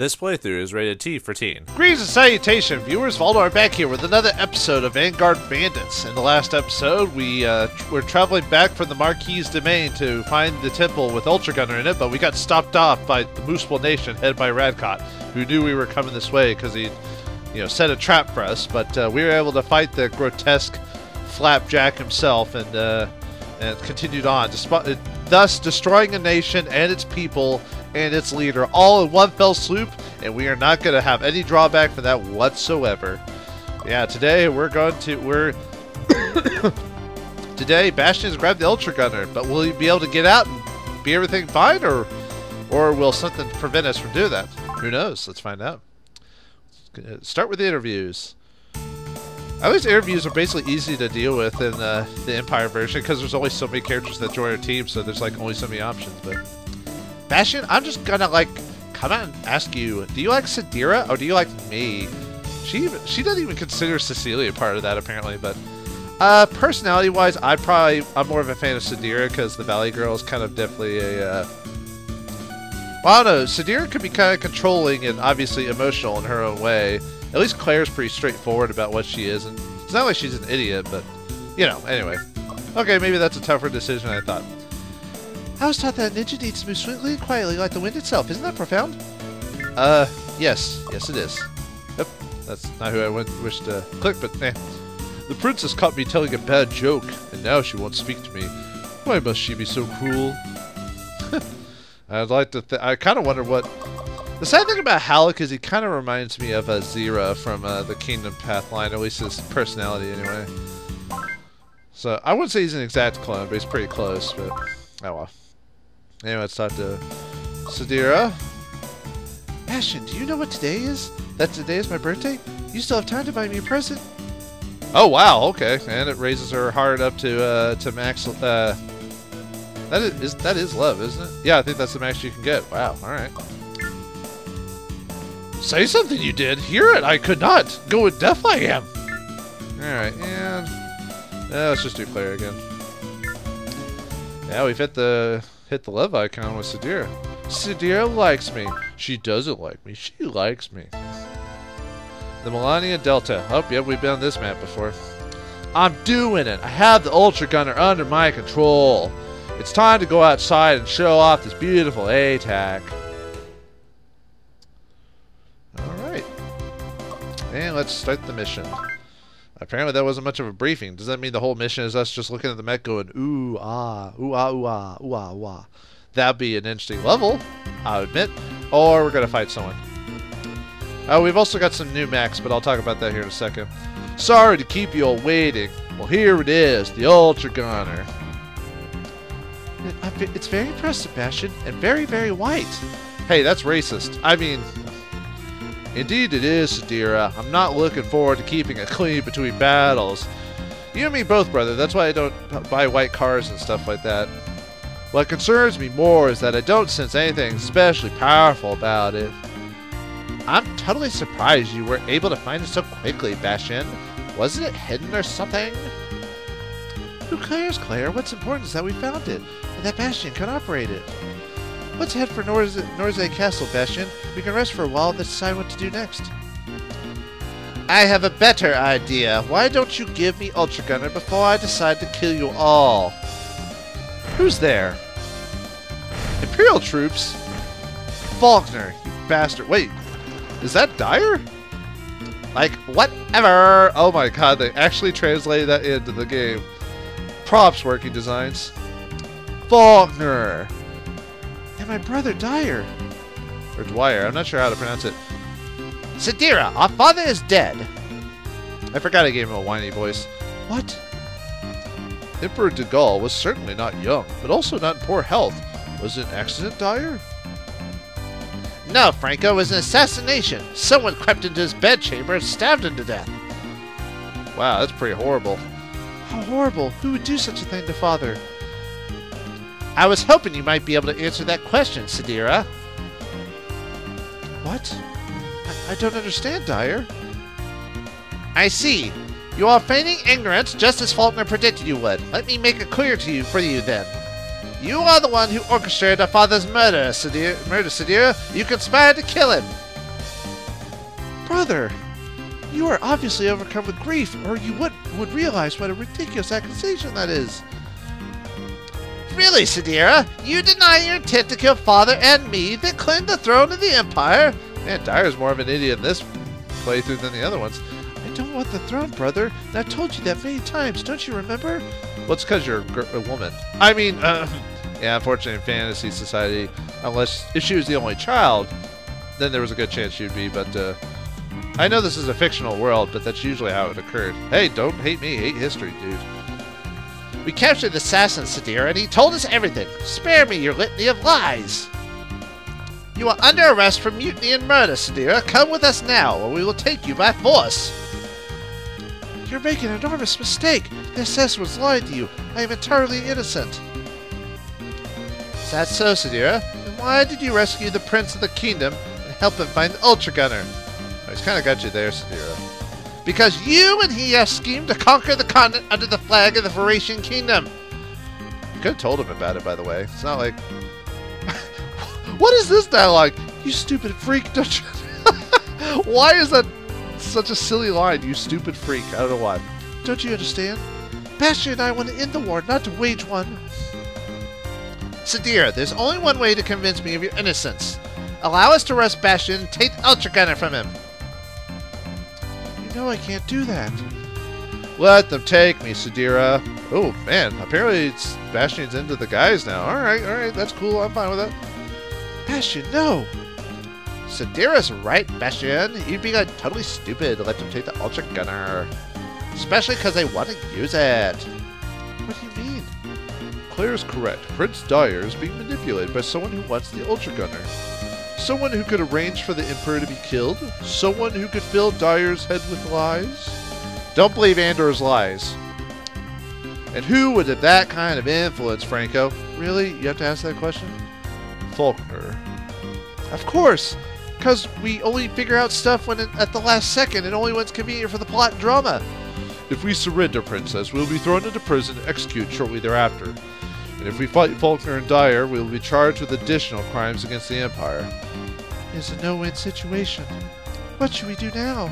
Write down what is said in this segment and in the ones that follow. This playthrough is rated T for teen. Greetings and salutation, viewers. Vauldemare back here with another episode of Vanguard Bandits. In the last episode, we were traveling back from the Marquis' Domain to find the temple with Ultra Gunner in it, but we got stopped off by the Mooseful Nation, headed by Radcott, who knew we were coming this way because he'd, set a trap for us. But we were able to fight the grotesque Flapjack himself and continued on, thus destroying a nation and its people and its leader all in one fell swoop, and we are not going to have any drawback for that whatsoever. Yeah, today we're today Bastion's grabbed the Ultra Gunner, but will he be able to get out and be everything fine, or will something prevent us from doing that? Who knows? Let's find out. Start with the interviews. I always interviews are basically easy to deal with in the Empire version because there's only so many characters that join our team, so there's like only so many options. But Bastion, I'm just gonna like come out and ask you: do you like Sadira or do you like me? She doesn't even consider Cecilia part of that apparently. But personality-wise, I'm more of a fan of Sadira because the Valley Girl is kind of definitely a. Well, I don't know. Sadira could be kind of controlling and obviously emotional in her own way. At least Claire's pretty straightforward about what she is, and it's not like she's an idiot, but, anyway. Okay, maybe that's a tougher decision than I thought. I was taught that a ninja needs to move swiftly and quietly like the wind itself. Isn't that profound? Yes. Yes, it is. Yep, that's not who I wished to click, but eh. The princess caught me telling a bad joke, and now she won't speak to me. Why must she be so cruel? I kind of wonder what... The sad thing about Halleck is he kind of reminds me of Zira from the Kingdom Path line, at least his personality anyway. So I wouldn't say he's an exact clone, but he's pretty close, but oh well. Anyway, let's talk to Sadira. Bastion, do you know what today is? That today is my birthday? You still have time to buy me a present? Oh wow, okay. And it raises her heart up to max. That is love, isn't it? Yeah, I think that's the max you can get. Wow, alright. Say something you did. Hear it. I could not. Go with deaf I am. Alright, and... let's just do Claire again. Yeah, we've hit the love icon with Sadira. Sadira likes me. She doesn't like me. She likes me. The Melania Delta. Oh, yeah, we've been on this map before. I'm doing it. I have the Ultra Gunner under my control. It's time to go outside and show off this beautiful A-TAC. And let's start the mission. Apparently that wasn't much of a briefing. Does that mean the whole mission is us just looking at the mech going, ooh, ah, ooh, ah, ooh, ah, ooh, ah, ooh, ah. That'd be an interesting level, I'll admit. Or we're going to fight someone. Oh, we've also got some new mechs, but I'll talk about that here in a second. Sorry to keep you all waiting. Well, here it is, the Ultra Gunner. It's very impressive, Bastion, and very, very white. Hey, that's racist. I mean... Indeed it is, Sadira. I'm not looking forward to keeping it clean between battles. You and me both, brother. That's why I don't buy white cars and stuff like that. What concerns me more is that I don't sense anything especially powerful about it. I'm totally surprised you were able to find it so quickly, Bastion. Wasn't it hidden or something? Who cares, Claire? What's important is that we found it, and that Bastion can operate it. Let's head for Norsay Castle, Bastion. We can rest for a while and decide what to do next. I have a better idea. Why don't you give me Ultra Gunner before I decide to kill you all? Who's there? Imperial troops? Faulkner, you bastard. Wait, is that Dyer? Like, whatever. Oh my god, they actually translated that into the game. Props, Working Designs. Faulkner. And my brother Dyer. Or Dwyer, I'm not sure how to pronounce it. Sadira, our father is dead. I forgot I gave him a whiny voice. What? Emperor de Gaulle was certainly not young, but also not in poor health. Was it an accident, Dyer? No, Franco, it was an assassination. Someone crept into his bedchamber and stabbed him to death. Wow, that's pretty horrible. How horrible? Who would do such a thing to father? I was hoping you might be able to answer that question, Sadira. What? I don't understand, Dyer. I see. You are feigning ignorance, just as Faulkner predicted you would. Let me make it clear to you then. You are the one who orchestrated our father's murder, Sadira. You conspired to kill him. Brother, you are obviously overcome with grief, or you would realize what a ridiculous accusation that is. Really, Sadira? You deny your intent to kill Father and me, then claim the throne of the Empire? Man, Dyer's more of an idiot in this playthrough than the other ones. I don't want the throne, brother. And I've told you that many times, don't you remember? Well, it's because you're a woman. I mean, yeah, unfortunately in fantasy society, unless if she was the only child, then there was a good chance she'd be, but I know this is a fictional world, but that's usually how it occurred. Hey, don't hate me, hate history, dude. We captured the assassin, Sadira, and he told us everything. Spare me your litany of lies. You are under arrest for mutiny and murder, Sadira. Come with us now, or we will take you by force. You're making an enormous mistake. The assassin was lying to you. I am entirely innocent. Is that so, Sadira? Then why did you rescue the Prince of the Kingdom and help him find the Ultra Gunner? Oh, he's kind of got you there, Sadira. Because you and he have schemed to conquer the continent under the flag of the Veracian Kingdom. You could have told him about it, by the way. It's not like... What is this dialogue? You stupid freak, don't you... Why is that such a silly line? You stupid freak. I don't know why. Don't you understand? Bastion and I want to end the war, not to wage one. Sadira, there's only one way to convince me of your innocence. Allow us to arrest Bastion and take the Ultra Gunner from him. No, I can't do that. Let them take me, Sadira. Oh, man. Apparently, it's Bastion's into the guys now. All right. That's cool. I'm fine with that. Bastion, no. Sadira's right, Bastion. You'd be, like, totally stupid to let them take the Ultra Gunner. Especially because they want to use it. What do you mean? Claire's correct. Prince Dyer is being manipulated by someone who wants the Ultra Gunner. Someone who could arrange for the Emperor to be killed. Someone who could fill Dyer's head with lies. Don't believe Andor's lies. And who would have that kind of influence, Franco? Really? You have to ask that question? Faulkner. Of course! Because we only figure out stuff when at the last second and only when it's convenient for the plot and drama. If we surrender, Princess, we'll be thrown into prison and executed shortly thereafter. And if we fight Faulkner and Dyer, we will be charged with additional crimes against the Empire. It's a no-win situation. What should we do now?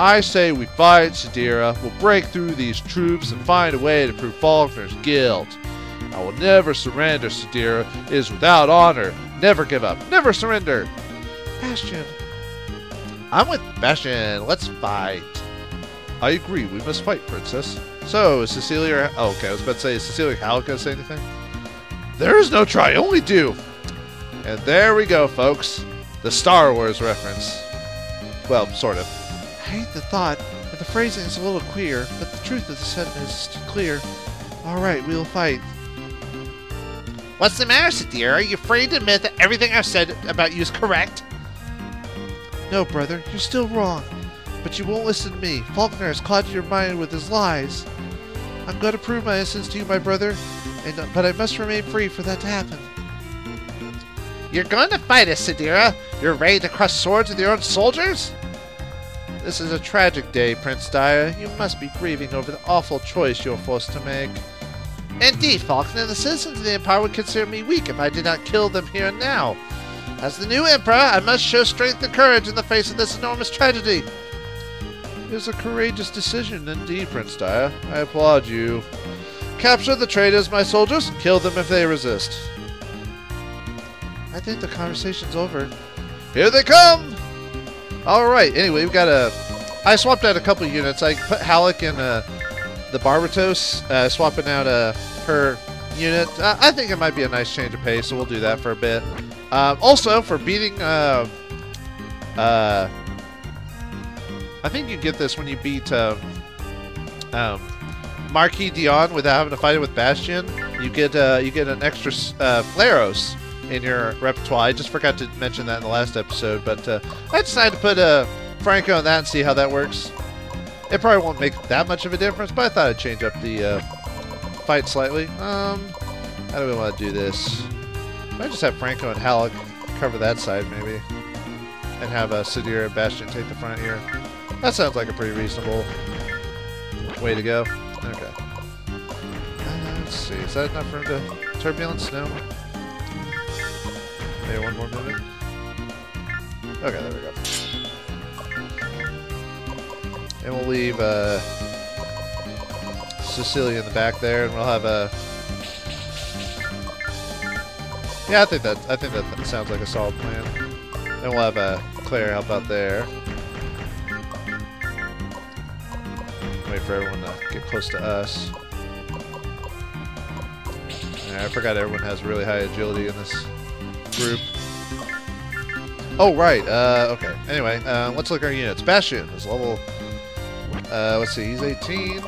I say we fight, Sadira. We'll break through these troops and find a way to prove Faulkner's guilt. I will never surrender, Sadira. It is without honor. Never give up. Never surrender. Bastion. I'm with Bastion. Let's fight. I agree. We must fight, Princess. So, is Cecilia... Oh, okay, I was about to say, is Cecilia Halleck going to say anything? There is no try, only do! And there we go, folks. The Star Wars reference. Well, sort of. I hate the thought, but the phrasing is a little queer, but the truth of the sentiment is clear. Alright, we'll fight. What's the matter, Sadira? Are you afraid to admit that everything I've said about you is correct? No, brother, you're still wrong. But you won't listen to me. Faulkner has clouded your mind with his lies. I'm going to prove my innocence to you, my brother, but I must remain free for that to happen. You're going to fight us, Sadira? You're ready to crush swords with your own soldiers? This is a tragic day, Prince Dyer. You must be grieving over the awful choice you're forced to make. Indeed, Faulkner, the citizens of the Empire would consider me weak if I did not kill them here and now. As the new Emperor, I must show strength and courage in the face of this enormous tragedy. It is a courageous decision indeed, Prince Dyer. I applaud you. Capture the traitors, my soldiers. Kill them if they resist. I think the conversation's over. Here they come! Alright, anyway, we've got a... I swapped out a couple units. I put Halleck in the Barbatos, swapping out her unit. I think it might be a nice change of pace, so we'll do that for a bit. Also, for beating... I think you get this when you beat Marquis Dion without having to fight it with Bastion. You get an extra Fleros in your repertoire. I just forgot to mention that in the last episode, but I decided to put Franco on that and see how that works. It probably won't make that much of a difference, but I thought I'd change up the fight slightly. How do we want to do this? I just have Franco and Halleck cover that side maybe, and have Sadira and Bastion take the front here. That sounds like a pretty reasonable way to go. Okay. Let's see. Is that enough room to turbulence? No. Maybe one more minute. Okay, there we go. And we'll leave Cecilia in the back there, and we'll have a... Yeah, I think that sounds like a solid plan. And we'll have Claire help out there. Wait for everyone to get close to us. Yeah, I forgot everyone has really high agility in this group. Oh, right. Okay. Anyway, let's look at our units. Bastion is level... let's see. He's 18.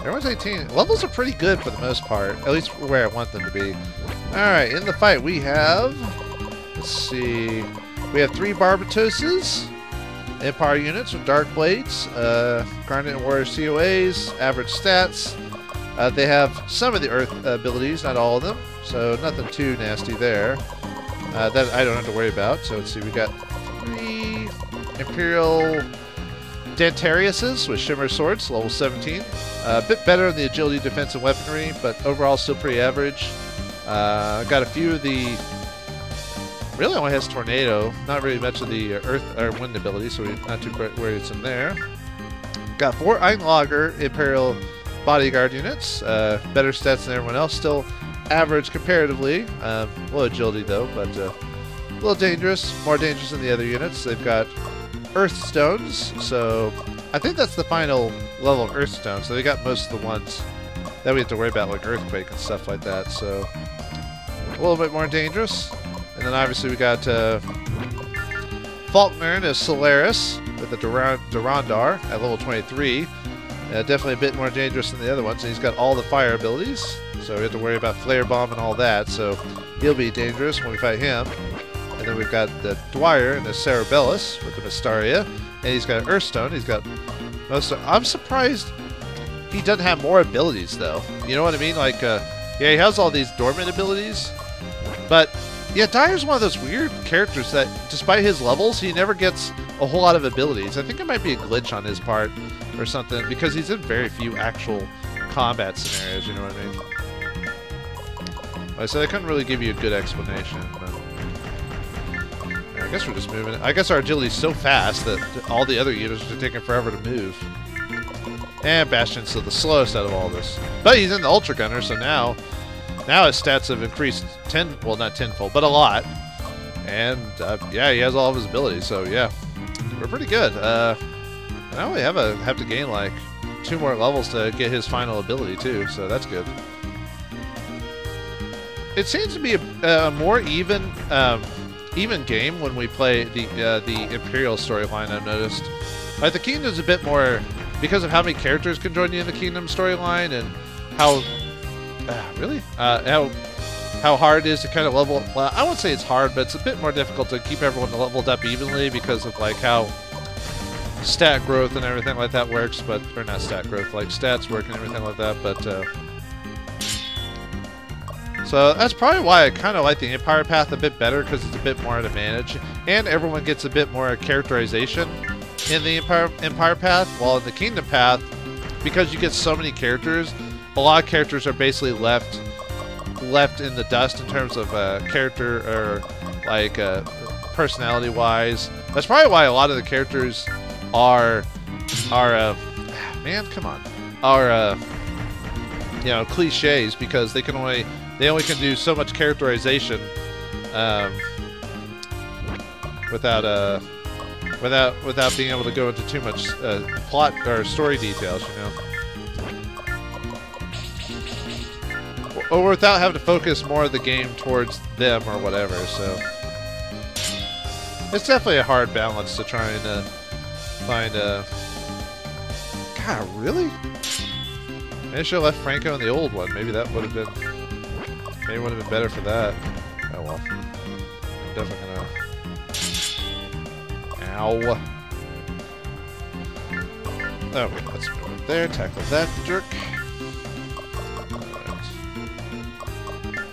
Everyone's 18. Levels are pretty good for the most part. At least where I want them to be. Alright. In the fight, we have... Let's see. We have 3 Barbatoses. Empire units with Dark Blades. Garnet and Warrior COAs. Average stats. They have some of the Earth abilities. Not all of them. So nothing too nasty there. That I don't have to worry about. So let's see, we got 3 Imperial Dantariuses with shimmer swords, level 17. A bit better in the agility, defense, and weaponry, but overall still pretty average. Got a few of the... Really only has tornado, not really much of the earth or wind ability, so we're not too worried it's in there. Got 4 Einlogger Imperial Bodyguard units. Better stats than everyone else, still average comparatively. Low agility though, but a little dangerous. More dangerous than the other units. They've got Earthstones, so I think that's the final level of Earthstone. So they got most of the ones that we have to worry about, like earthquake and stuff like that. So a little bit more dangerous. And then obviously we got Faulkner and his Solaris with the Durandar at level 23. Definitely a bit more dangerous than the other ones. And he's got all the fire abilities. So we have to worry about Flare Bomb and all that, so he'll be dangerous when we fight him. And then we've got the Dyer and the Cerebellus with the Mystaria, and he's got an Earthstone. He's got most of... I'm surprised he doesn't have more abilities, though. You know what I mean? Like, yeah, he has all these dormant abilities, but, yeah, Dyer's one of those weird characters that, despite his levels, he never gets a whole lot of abilities. I think it might be a glitch on his part or something, because he's in very few actual combat scenarios, you know what I mean? So I couldn't really give you a good explanation, but I guess we're just moving. I guess our agility is so fast that all the other units are taking forever to move. And Bastion's still the slowest out of all this. But he's in the Ultra Gunner, so now his stats have increased 10, well, not tenfold, but a lot. And, yeah, he has all of his abilities, so, yeah. We're pretty good. I only have to gain, like, 2 more levels to get his final ability, too, so that's good. It seems to be a more even game when we play the Imperial storyline, I've noticed. Like, the Kingdom's a bit more... Because of how many characters can join you in the Kingdom storyline, and how... really? How hard it is to kind of level... Well, I won't say it's hard, but it's a bit more difficult to keep everyone leveled up evenly because of, like, how stat growth and everything like that works, but... Or not stat growth, like, stats work and everything like that, but... So that's probably why I kind of like the Empire Path a bit better, because it's a bit more to manage, and everyone gets a bit more characterization in the Empire Path, while in the Kingdom Path, because you get so many characters, a lot of characters are basically left in the dust in terms of character or like personality-wise. That's probably why a lot of the characters are you know, cliches, because they can only... They only can do so much characterization without being able to go into too much plot or story details, you know, or without having to focus more of the game towards them or whatever. So it's definitely a hard balance to try and find. God, really? Maybe I should have left Franco in the old one. Maybe that would have been. Maybe it would have been better for that. Oh well. I'm definitely gonna... Ow. Okay, let's go right there. Tackle that jerk. Alright.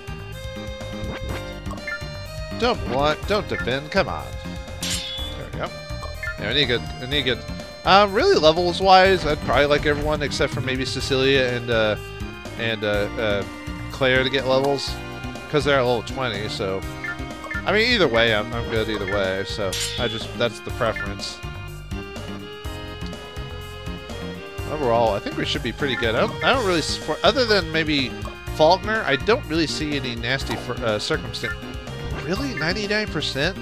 Don't block. Don't defend. Come on. There we go. Yeah, I need to get... really, levels-wise, I'd probably like everyone except for maybe Cecilia and Claire to get levels, because they're at level 20, so I mean either way I'm good either way, so I just that's the preference. Overall, I think we should be pretty good. I don't really support, other than maybe Faulkner, I don't really see any nasty circumstance. Really? 99%?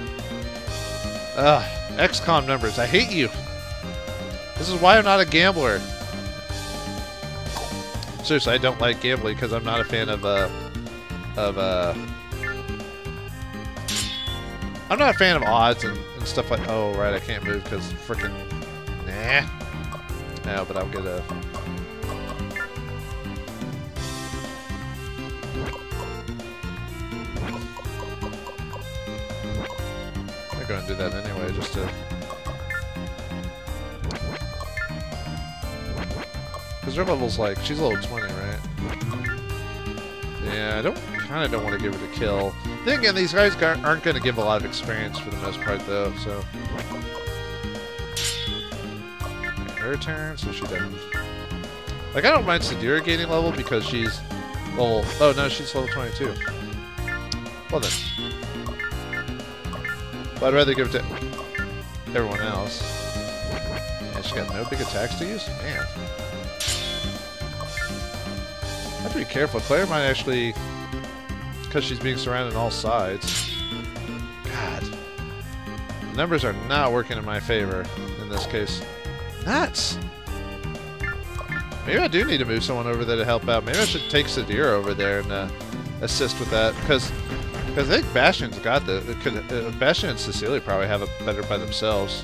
Ugh, XCOM numbers. I hate you. This is why I'm not a gambler. Seriously, I don't like gambling because I'm not a fan of, I'm not a fan of odds and stuff like... Oh, right, I can't move because frickin'... Nah. No, but I'll get a... I'm going to do that anyway, just to... Because her level's like... She's level 20, right? Yeah, I don't... kind of don't want to give her the kill. Then again, these guys aren't going to give a lot of experience for the most part, though, so... Her turn, so she doesn't... Like, I don't mind Sadira gaining level because she's level... Oh, no, she's level 22. Well then. But I'd rather give it to everyone else. And she's got no big attacks to use? Man. I have to be careful. Claire might actually... Because she's being surrounded on all sides. God. The numbers are not working in my favor in this case. Nuts! Maybe I do need to move someone over there to help out. Maybe I should take Sadira over there and assist with that. Because I think Bastion's got the... Bastion and Cecilia probably have it better by themselves.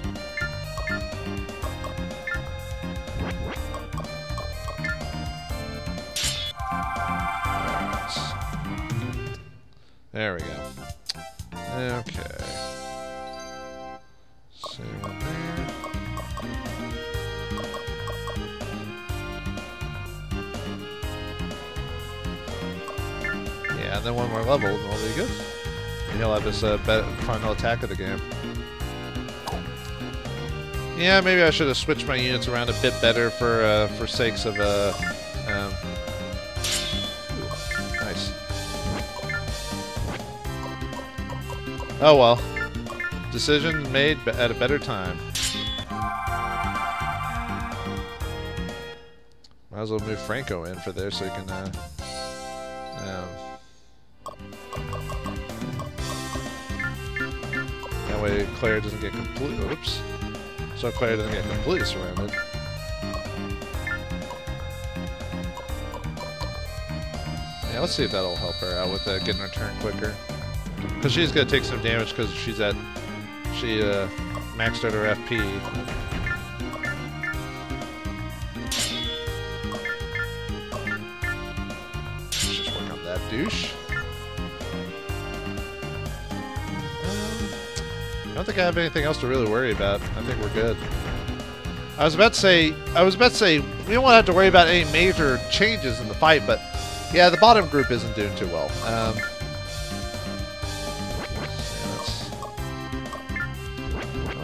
There we go. Okay. So yeah, and then one more level, and we'll be good. And he'll have his final attack of the game. Yeah, maybe I should have switched my units around a bit better for sakes of nice. Oh well. Decision made at a better time. Might as well move Franco in for there so he can, That way Claire doesn't get completely... Oops. So Claire doesn't get completely surrounded. Yeah, let's see if that'll help her out with getting her turn quicker. Because she's going to take some damage because she's at... She maxed out her FP. Let's just work on that douche. I don't think I have anything else to really worry about. I think we're good. I was about to say, we don't want to have to worry about any major changes in the fight, but yeah, the bottom group isn't doing too well.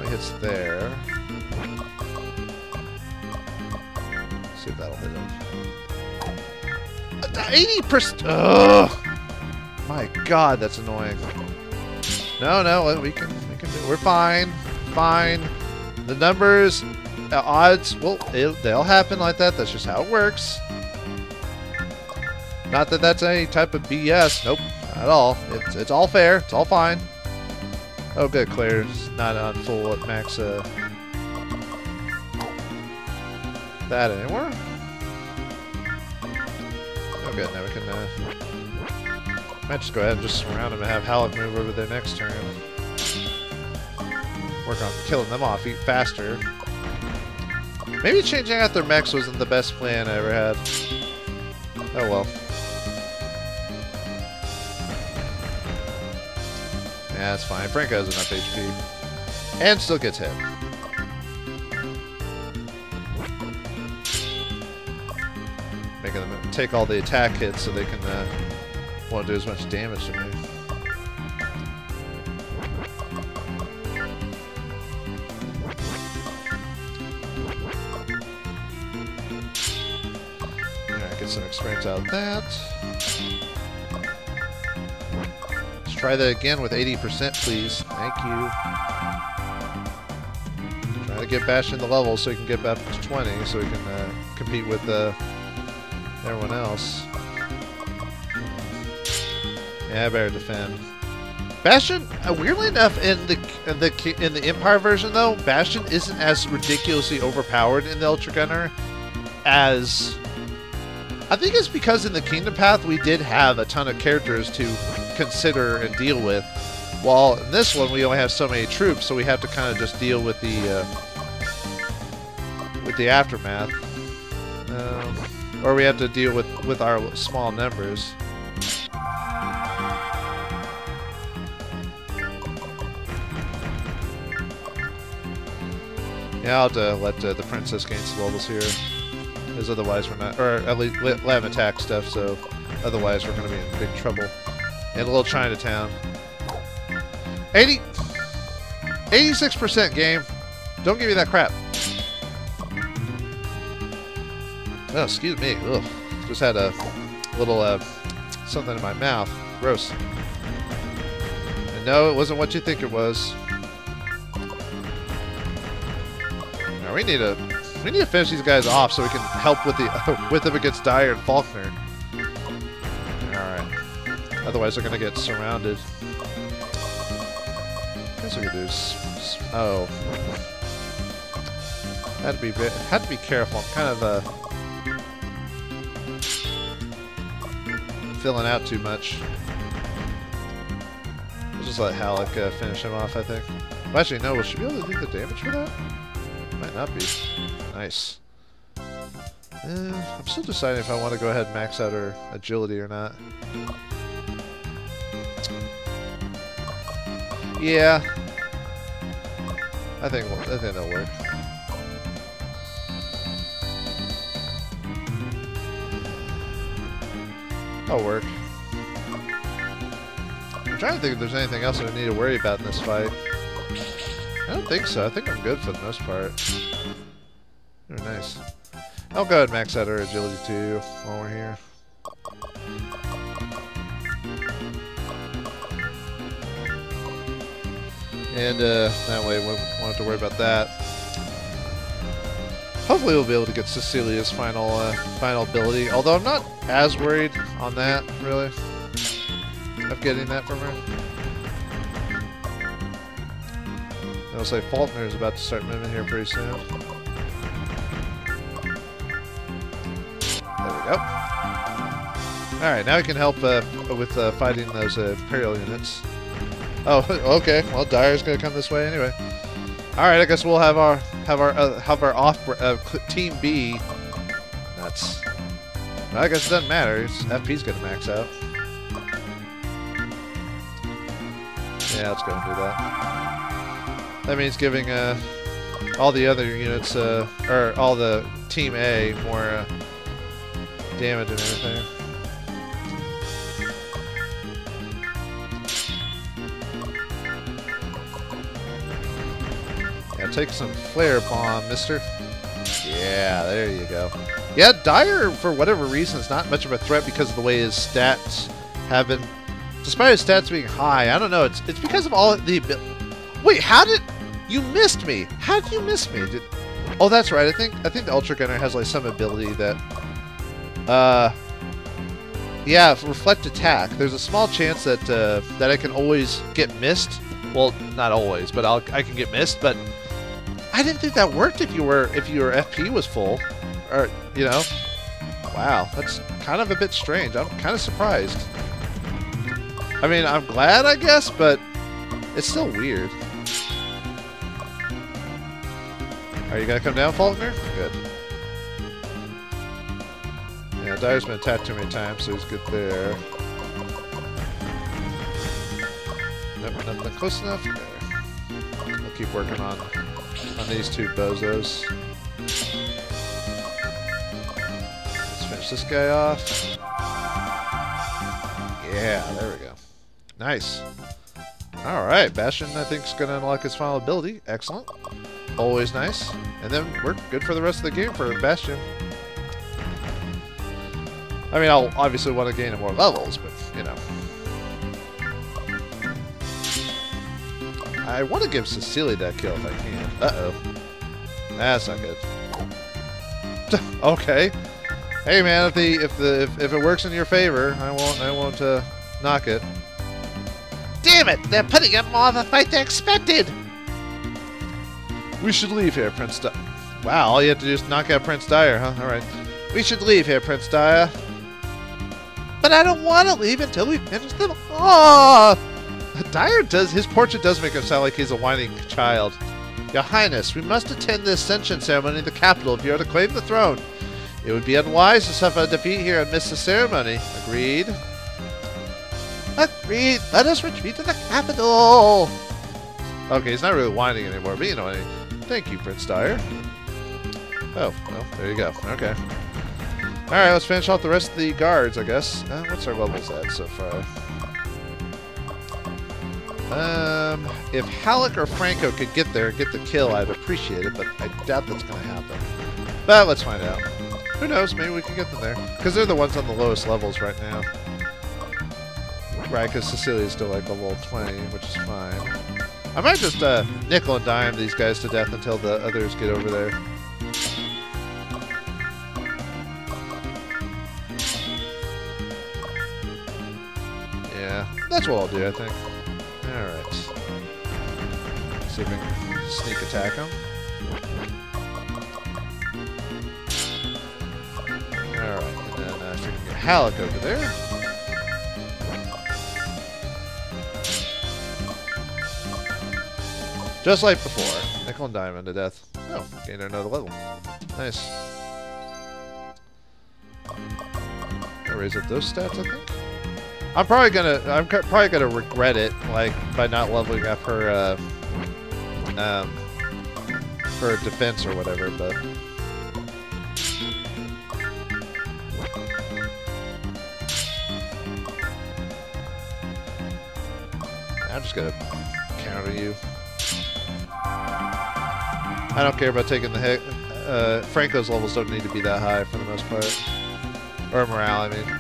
It's there. Let's see if that'll hit him. 80%! Ugh! My God, that's annoying. No, we can do. We're fine. Fine. The numbers, odds, well, they'll happen like that. That's just how it works. Not that that's any type of BS. Nope, not at all. It's all fair. It's all fine. Oh good, Claire's not on full at max, that anymore? Oh good, now we can, might just go ahead and just surround him and have Halleck move over there next turn. Work on killing them off, eat faster. Maybe changing out their mechs wasn't the best plan I ever had. Oh well. Yeah, that's fine. Franco has enough HP. And still gets hit. Making them take all the attack hits so they can won't do as much damage to me. Alright, get some experience out of that. Try that again with 80%, please. Thank you. Try get Bastion the level so he can get back to 20, so he can compete with everyone else. Yeah, I better defend. Bastion, weirdly enough, in the Empire version though, Bastion isn't as ridiculously overpowered in the Ultra Gunner as. I think it's because in the Kingdom Path we did have a ton of characters to consider and deal with, while in this one we only have so many troops, so we have to kind of just deal with the aftermath, or we have to deal with our small numbers. Yeah, I'll have to let the princess gain some levels here. Because otherwise we're not, or at least lab attack stuff, so otherwise we're going to be in big trouble. And a little Chinatown. 86% game. Don't give me that crap. Oh, excuse me. Ugh. Just had a little something in my mouth. Gross. And no, it wasn't what you think it was. Now we need to finish these guys off so we can help with them against Dyer and Faulkner. Alright. Otherwise they're going to get surrounded. I guess we could do... Oh. Had to be careful. I'm kind of filling out too much. We'll just let Halleck finish him off, I think. Well, actually, no. Should we be able to do the damage for that? Might not be. Nice. I'm still deciding if I want to go ahead and max out her agility or not. Yeah. I think that'll work. That'll work. I'm trying to think if there's anything else I need to worry about in this fight. I don't think so. I think I'm good for the most part. They're nice. I'll go ahead and max out our agility too while we're here. And that way we won't have to worry about that. Hopefully we'll be able to get Cecilia's final ability, although I'm not as worried on that, really, of getting that from her. I'll say Faulkner is about to start moving here pretty soon. There we go. Alright, now we can help with fighting those Imperial units. Oh, okay. Well, Dyer's going to come this way anyway. Alright, I guess we'll have our off Team B. Nuts. Well, I guess it doesn't matter. It's, FP's going to max out. Yeah, let's go and do that. That means giving all the other units, or all the Team A, more damage and everything. Yeah, take some flare bomb, mister. Yeah, there you go. Yeah, Dyer, for whatever reason, is not much of a threat because of the way his stats have been. Despite his stats being high, I don't know, it's because of all the... Wait, how did... You missed me. How did you miss me? Oh, that's right. I think the Ultra Gunner has like some ability that, yeah, reflect attack. There's a small chance that that I can always get missed. Well, not always, but I can get missed. But I didn't think that worked if your FP was full, or you know. Wow, that's kind of a bit strange. I'm kind of surprised. I mean, I'm glad, I guess, but it's still weird. Are you gonna come down, Faulkner? Good. Yeah, Dyer's been attacked too many times, so he's good there. Nope, nothing close enough. There. We'll keep working on these two bozos. Let's finish this guy off. Yeah, there we go. Nice. Alright, Bastion, I think, is gonna unlock his final ability. Excellent. Always nice. And then we're good for the rest of the game for Bastion. I mean, I'll obviously want to gain more levels, but, you know. I want to give Cecilia that kill if I can. Uh-oh. That's not good. Okay. Hey man, if it works in your favor, I won't knock it. Damn it! They're putting up more of a fight than expected. We should leave here, Prince Dyer. Wow, all you have to do is knock out Prince Dyer, huh? All right. We should leave here, Prince Dyer. But I don't want to leave until we finish them all. Dyer does his portrait does make him sound like he's a whining child. Your Highness, we must attend the Ascension Ceremony in the capital if you are to claim the throne. It would be unwise to suffer a defeat here and miss the ceremony. Agreed? Agreed! Let us retreat to the capital! Okay, he's not really whining anymore, but you know what I mean. Thank you, Prince Dyer. Oh, well, there you go. Okay. Alright, let's finish off the rest of the guards, I guess. What's our levels at so far? If Halleck or Franco could get there and get the kill, I'd appreciate it, but I doubt that's going to happen. But let's find out. Who knows, maybe we can get them there. Because they're the ones on the lowest levels right now. Right, because Cecilia's still like level 20, which is fine. I might just nickel and dime these guys to death until the others get over there. Yeah, that's what I'll do, I think. Alright. See if we can sneak attack him. Alright, and then if we can get Halleck over there. Just like before. Nickel and Diamond to death. Oh, gained another level. Nice. Gonna raise up those stats, I think. I'm probably gonna regret it, like by not leveling up her, her defense or whatever. But I'm just gonna counter you. I don't care about taking the hit. Franco's levels don't need to be that high for the most part, or morale, I mean.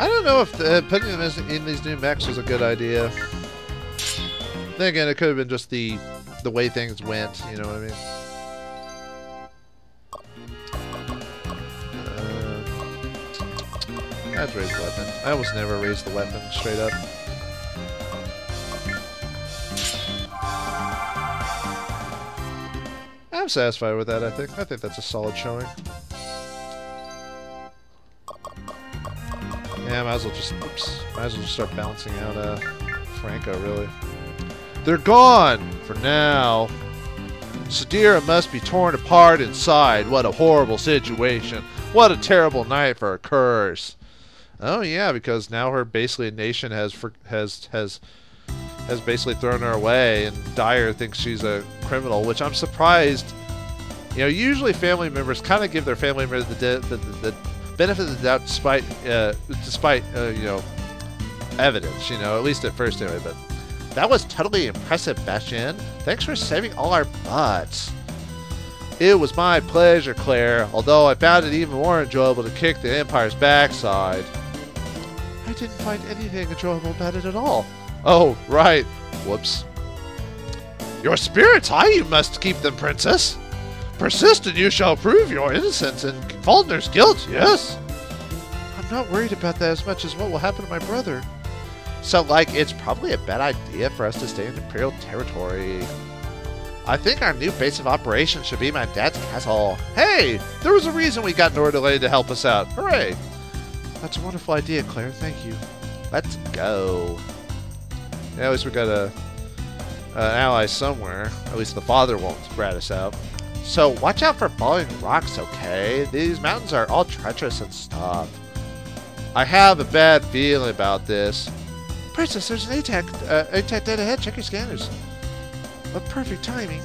I don't know if putting them in these new mechs was a good idea. Then again, it could have been just the way things went, you know what I mean? That's raise the weapon. I almost never raise the weapon straight up. I'm satisfied with that, I think. I think that's a solid showing. Yeah, might as well just start balancing out Franco, really. They're gone! For now. Sadira must be torn apart inside. What a horrible situation. What a terrible night for her curse. Oh yeah, because now her basically nation has basically thrown her away, and Dyer thinks she's a criminal, which I'm surprised. You know, usually family members kind of give their family members the benefit of the doubt despite you know, evidence, you know, at least at first anyway, but that was totally impressive, Bastion. Thanks for saving all our butts. It was my pleasure, Claire, although I found it even more enjoyable to kick the Empire's backside. I didn't find anything enjoyable about it at all. Oh, right. Whoops. Your spirits high, you must keep them, Princess. Persist and you shall prove your innocence and Faulkner's guilt, yes? I'm not worried about that as much as what will happen to my brother. So, like, it's probably a bad idea for us to stay in Imperial territory. I think our new base of operations should be my dad's castle. Hey! There was a reason we got Nordelaine to help us out. Hooray! That's a wonderful idea, Claire. Thank you. Let's go. Yeah, at least we got an ally somewhere. At least the father won't rat us out. So watch out for falling rocks, okay? These mountains are all treacherous and stuff. I have a bad feeling about this. Princess, there's an A-TAC dead ahead. Check your scanners. What perfect timing.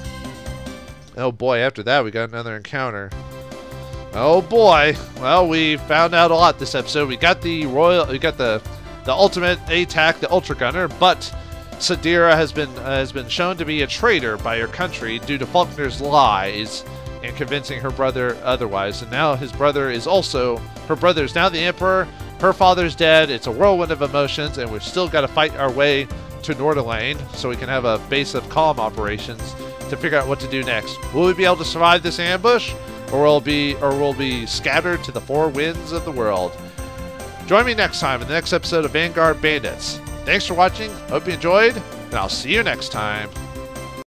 Oh boy, after that we got another encounter. Oh boy. Well, we found out a lot this episode. We got the ultimate A-TAC, the Ultra Gunner, but Sadira has been shown to be a traitor by her country due to Faulkner's lies and convincing her brother otherwise. And now his brother is also... Her brother is now the Emperor. Her father's dead. It's a whirlwind of emotions, and we've still got to fight our way to Nordelaine so we can have a base of calm operations to figure out what to do next. Will we be able to survive this ambush, or will we be scattered to the four winds of the world? Join me next time in the next episode of Vanguard Bandits. Thanks for watching, hope you enjoyed, and I'll see you next time.